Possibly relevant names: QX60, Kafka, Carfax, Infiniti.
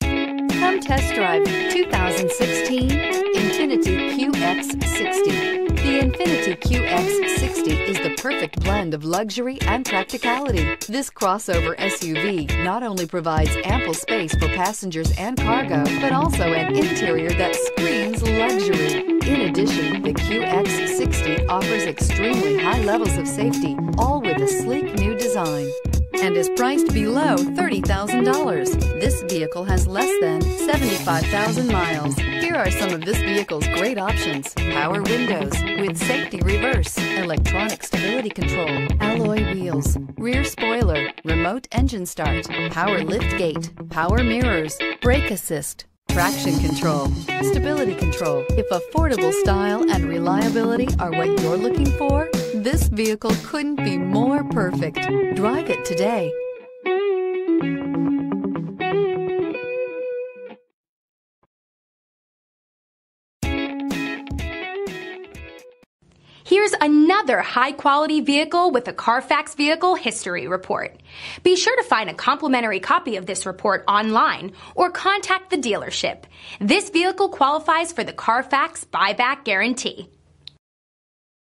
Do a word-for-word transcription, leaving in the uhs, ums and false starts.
Come test drive twenty sixteen Infiniti Q X sixty. The Infiniti Q X sixty is the perfect blend of luxury and practicality. This crossover S U V not only provides ample space for passengers and cargo, but also an interior that screams luxury. In addition, the Q X sixty offers extremely high levels of safety, all with a sleek new design, and is priced below thirty thousand dollars. This vehicle has less than seventy-five thousand miles. Here are some of this vehicle's great options: power windows with safety reverse, electronic stability control, alloy wheels, rear spoiler, remote engine start, power lift gate, power mirrors, brake assist, traction control, stability control. If affordable style and reliability are what you're looking for, this vehicle couldn't be more perfect. Drive it today. Here's another high-quality vehicle with a Carfax Vehicle History Report. Be sure to find a complimentary copy of this report online or contact the dealership. This vehicle qualifies for the Carfax Buyback Guarantee.